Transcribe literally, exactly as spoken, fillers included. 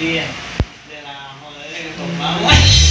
días de la jodera que tomamos.